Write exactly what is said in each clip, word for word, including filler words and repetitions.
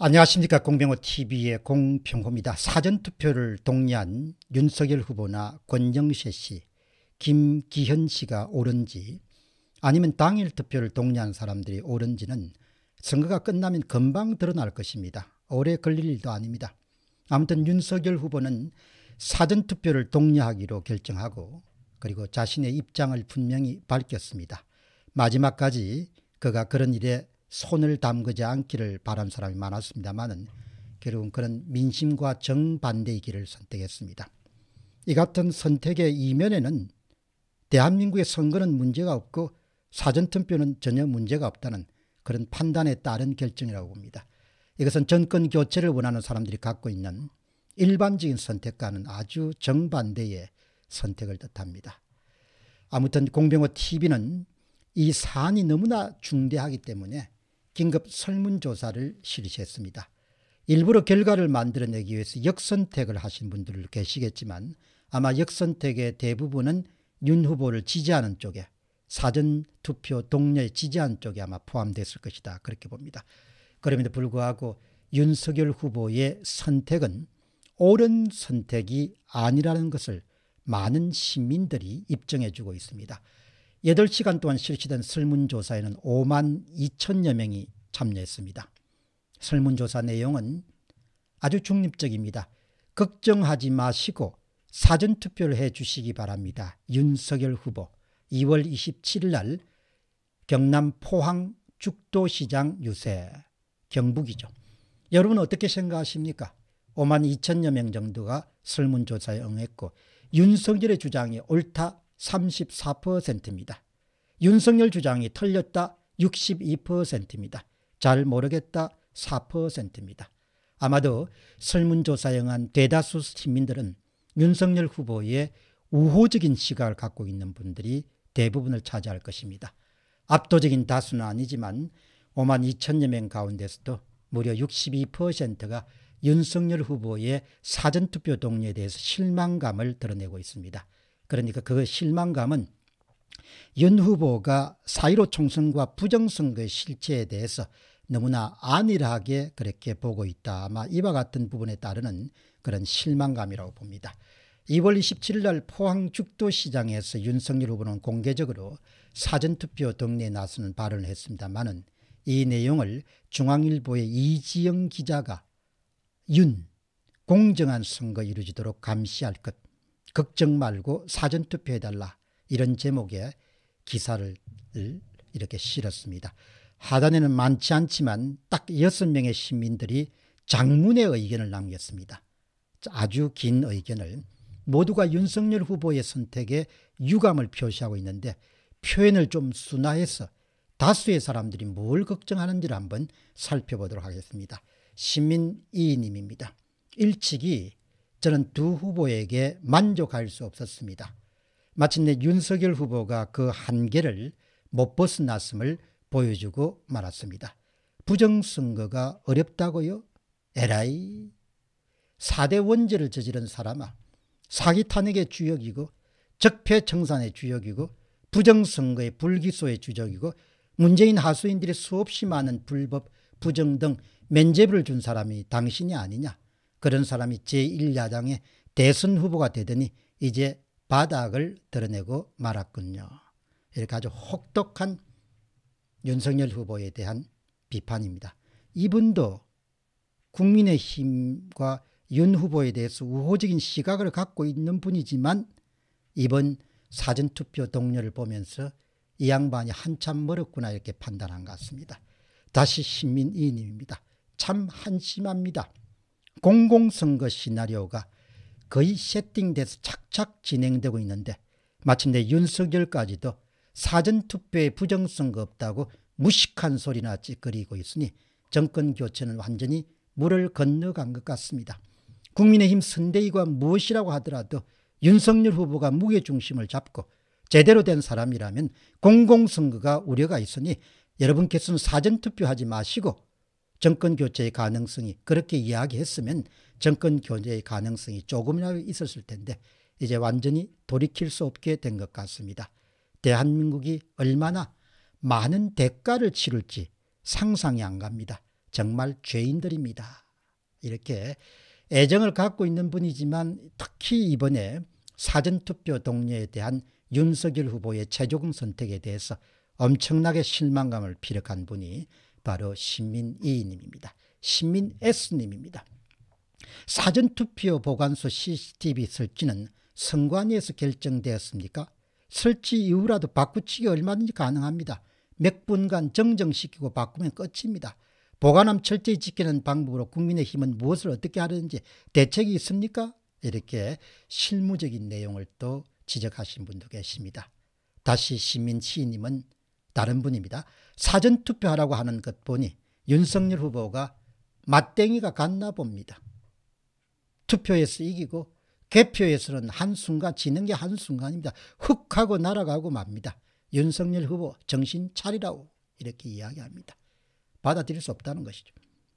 안녕하십니까. 공병호 티비의 공병호입니다. 사전투표를 독려한 윤석열 후보나 권영세 씨, 김기현 씨가 옳은지 아니면 당일 투표를 독려한 사람들이 옳은지는 선거가 끝나면 금방 드러날 것입니다. 오래 걸릴 일도 아닙니다. 아무튼 윤석열 후보는 사전투표를 독려하기로 결정하고 그리고 자신의 입장을 분명히 밝혔습니다. 마지막까지 그가 그런 일에 손을 담그지 않기를 바란 사람이 많았습니다만은 결국은 그런 민심과 정반대의 길을 선택했습니다. 이 같은 선택의 이면에는 대한민국의 선거는 문제가 없고 사전투표는 전혀 문제가 없다는 그런 판단에 따른 결정이라고 봅니다. 이것은 정권 교체를 원하는 사람들이 갖고 있는 일반적인 선택과는 아주 정반대의 선택을 뜻합니다. 아무튼 공병호 티비는 이 사안이 너무나 중대하기 때문에 긴급 설문조사를 실시했습니다. 일부러 결과를 만들어내기 위해서 역선택을 하신 분들 계시겠지만 아마 역선택의 대부분은 윤 후보를 지지하는 쪽에, 사전투표 독려에 지지한 쪽에 아마 포함됐을 것이다, 그렇게 봅니다. 그럼에도 불구하고 윤석열 후보의 선택은 옳은 선택이 아니라는 것을 많은 시민들이 입증해주고 있습니다. 여덟 시간 동안 실시된 설문조사에는 오만 이천여 명이 참여했습니다. 설문조사 내용은 아주 중립적입니다. 걱정하지 마시고 사전투표를 해주시기 바랍니다. 윤석열 후보 이월 이십칠일 날 경남 포항 죽도시장 유세, 경북이죠. 여러분 어떻게 생각하십니까? 오만 이천여 명 정도가 설문조사에 응했고 윤석열의 주장이 옳다 삼십사 퍼센트입니다. 윤석열 주장이 틀렸다 육십이 퍼센트입니다. 잘 모르겠다 사 퍼센트입니다. 아마도 설문조사에 응한 대다수 시민들은 윤석열 후보의 우호적인 시각을 갖고 있는 분들이 대부분을 차지할 것입니다. 압도적인 다수는 아니지만 오만 이천여 명 가운데서도 무려 육십이 퍼센트가 윤석열 후보의 사전투표 동료에 대해서 실망감을 드러내고 있습니다. 그러니까 그 실망감은 윤 후보가 사 일오 총선과 부정선거의 실체에 대해서 너무나 안일하게 그렇게 보고 있다. 아마 이와 같은 부분에 따르는 그런 실망감이라고 봅니다. 이월 이십칠일 날 포항 죽도시장에서 윤석열 후보는 공개적으로 사전투표 동네에 나서는 발언을 했습니다만은 이 내용을 중앙일보의 이지영 기자가 윤, 공정한 선거 이루어지도록 감시할 것, 걱정 말고 사전투표해달라, 이런 제목의 기사를 이렇게 실었습니다. 하단에는 많지 않지만 딱 여섯 명의 시민들이 장문의 의견을 남겼습니다. 아주 긴 의견을. 모두가 윤석열 후보의 선택에 유감을 표시하고 있는데 표현을 좀 순화해서 다수의 사람들이 뭘 걱정하는지를 한번 살펴보도록 하겠습니다. 시민 이인임입니다. 일찍이 저는 두 후보에게 만족할 수 없었습니다. 마침내 윤석열 후보가 그 한계를 못 벗어났음을 보여주고 말았습니다. 부정선거가 어렵다고요? 에라이. 사 대 원죄를 저지른 사람아, 사기 탄핵의 주역이고 적폐청산의 주역이고 부정선거의 불기소의 주적이고 문재인 하수인들의 수없이 많은 불법, 부정 등 면죄부를 준 사람이 당신이 아니냐. 그런 사람이 제일 야당의 대선 후보가 되더니 이제 바닥을 드러내고 말았군요. 이렇게 아주 혹독한 윤석열 후보에 대한 비판입니다. 이분도 국민의힘과 윤 후보에 대해서 우호적인 시각을 갖고 있는 분이지만 이번 사전투표 동료를 보면서 이 양반이 한참 멀었구나 이렇게 판단한 것 같습니다. 다시 시민이인입니다. 참 한심합니다. 공공선거 시나리오가 거의 세팅돼서 착착 진행되고 있는데 마침내 윤석열까지도 사전투표에 부정선거 없다고 무식한 소리나 찌그리고 있으니 정권교체는 완전히 물을 건너간 것 같습니다. 국민의힘 선대위가 무엇이라고 하더라도 윤석열 후보가 무게중심을 잡고 제대로 된 사람이라면 공공선거가 우려가 있으니 여러분께서는 사전투표하지 마시고 정권교체의 가능성이, 그렇게 이야기했으면 정권교체의 가능성이 조금이라도 있었을 텐데 이제 완전히 돌이킬 수 없게 된 것 같습니다. 대한민국이 얼마나 많은 대가를 치를지 상상이 안 갑니다. 정말 죄인들입니다. 이렇게 애정을 갖고 있는 분이지만 특히 이번에 사전투표 동료에 대한 윤석열 후보의 최종 선택에 대해서 엄청나게 실망감을 피력한 분이 바로 신민이님입니다. 신민 S님입니다. 사전투표 보관소 씨씨티비 설치는 선관위에서 결정되었습니까? 설치 이후라도 바꾸치기 얼마든지 가능합니다. 몇 분간 정정시키고 바꾸면 끝입니다. 보관함 철저히 지키는 방법으로 국민의힘은 무엇을 어떻게 하려는지 대책이 있습니까? 이렇게 실무적인 내용을 또 지적하신 분도 계십니다. 다시 시민 시인님은 다른 분입니다. 사전투표하라고 하는 것 보니 윤석열 후보가 맞댕이가 갔나 봅니다. 투표에서 이기고 개표에서는 한순간 지는 게 한순간입니다. 훅 하고 날아가고 맙니다. 윤석열 후보 정신 차리라고 이렇게 이야기합니다. 받아들일 수 없다는 것이죠.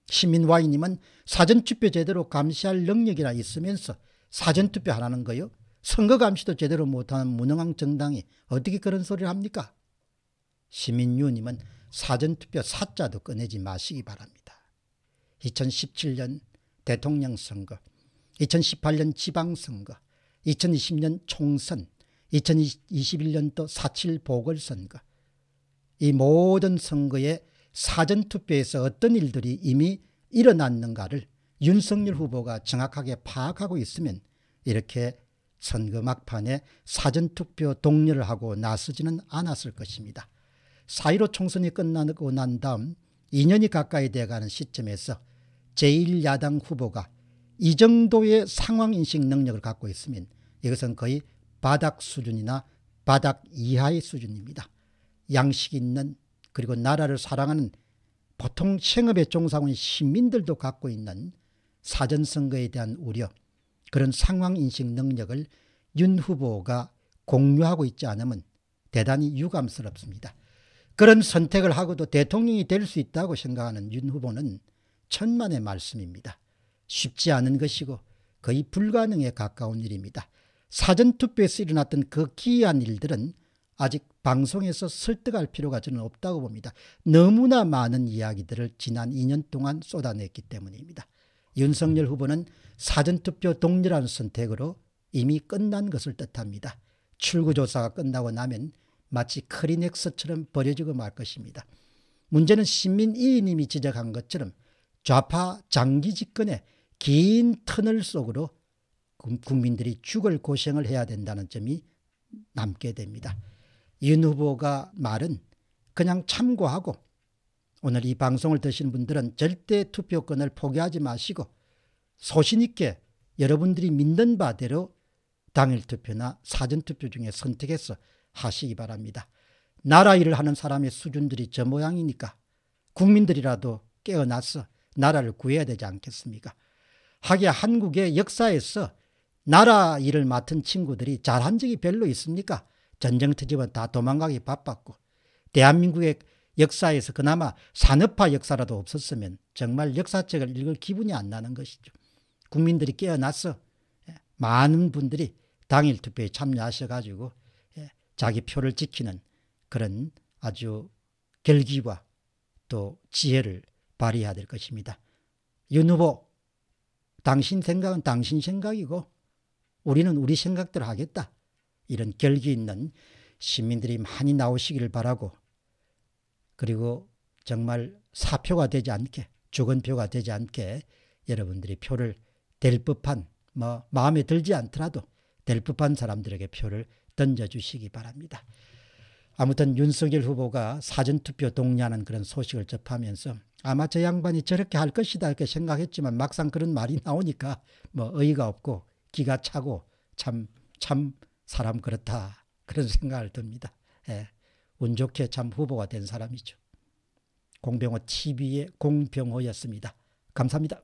시민와이님은 사전투표 제대로 감시할 능력이나 있으면서 사전투표 하라는 거요? 선거 감시도 제대로 못하는 무능한 정당이 어떻게 그런 소리를 합니까? 시민유님은 사전투표 사자도 꺼내지 마시기 바랍니다. 이천십칠 년 대통령 선거, 이천십팔 년 지방선거, 이천이십 년 총선, 이천이십일 년도 사 점 칠 보궐선거, 이 모든 선거에 사전투표에서 어떤 일들이 이미 일어났는가를 윤석열 후보가 정확하게 파악하고 있으면 이렇게 선거 막판에 사전투표 독려를 하고 나서지는 않았을 것입니다. 사 일오 총선이 끝나고 난 다음 이 년이 가까이 돼가는 시점에서 제일 야당 후보가 이 정도의 상황인식 능력을 갖고 있으면 이것은 거의 바닥 수준이나 바닥 이하의 수준입니다. 양식 있는 그리고 나라를 사랑하는 보통 생업에 종사하는 시민들도 갖고 있는 사전선거에 대한 우려, 그런 상황인식 능력을 윤 후보가 공유하고 있지 않으면 대단히 유감스럽습니다. 그런 선택을 하고도 대통령이 될 수 있다고 생각하는 윤 후보는 천만의 말씀입니다. 쉽지 않은 것이고 거의 불가능에 가까운 일입니다. 사전투표에서 일어났던 그 기이한 일들은 아직 방송에서 설득할 필요가 저는 없다고 봅니다. 너무나 많은 이야기들을 지난 이 년 동안 쏟아냈기 때문입니다. 윤석열 후보는 사전투표 동료라는 선택으로 이미 끝난 것을 뜻합니다. 출구조사가 끝나고 나면 마치 크리넥스처럼 버려지고 말 것입니다. 문제는 신민이님이 지적한 것처럼 좌파 장기 집권의 긴 터널 속으로 국민들이 죽을 고생을 해야 된다는 점이 남게 됩니다. 윤 후보가 말은 그냥 참고하고 오늘 이 방송을 드시는 분들은 절대 투표권을 포기하지 마시고 소신 있게 여러분들이 믿는 바대로 당일 투표나 사전투표 중에 선택해서 하시기 바랍니다. 나라 일을 하는 사람의 수준들이 저 모양이니까 국민들이라도 깨어나서 나라를 구해야 되지 않겠습니까? 하기야 한국의 역사에서 나라 일을 맡은 친구들이 잘한 적이 별로 있습니까? 전쟁 터지면 다 도망가기 바빴고 대한민국의 역사에서 그나마 산업화 역사라도 없었으면 정말 역사책을 읽을 기분이 안 나는 것이죠. 국민들이 깨어나서 많은 분들이 당일 투표에 참여하셔가지고 자기 표를 지키는 그런 아주 결기와 또 지혜를 발휘해야 될 것입니다. 윤 후보, 당신 생각은 당신 생각이고 우리는 우리 생각대로 하겠다. 이런 결기 있는 시민들이 많이 나오시기를 바라고, 그리고 정말 사표가 되지 않게, 주건표가 되지 않게 여러분들이 표를 될 법한, 뭐 마음에 들지 않더라도 될 법한 사람들에게 표를 던져주시기 바랍니다. 아무튼 윤석열 후보가 사전투표 동의하는 그런 소식을 접하면서 아마 저 양반이 저렇게 할 것이다 이렇게 생각했지만 막상 그런 말이 나오니까 뭐 어이가 없고 기가 차고 참, 참 사람 그렇다 그런 생각을 듭니다. 예, 운 좋게 참 후보가 된 사람이죠. 공병호 티비의 공병호였습니다. 감사합니다.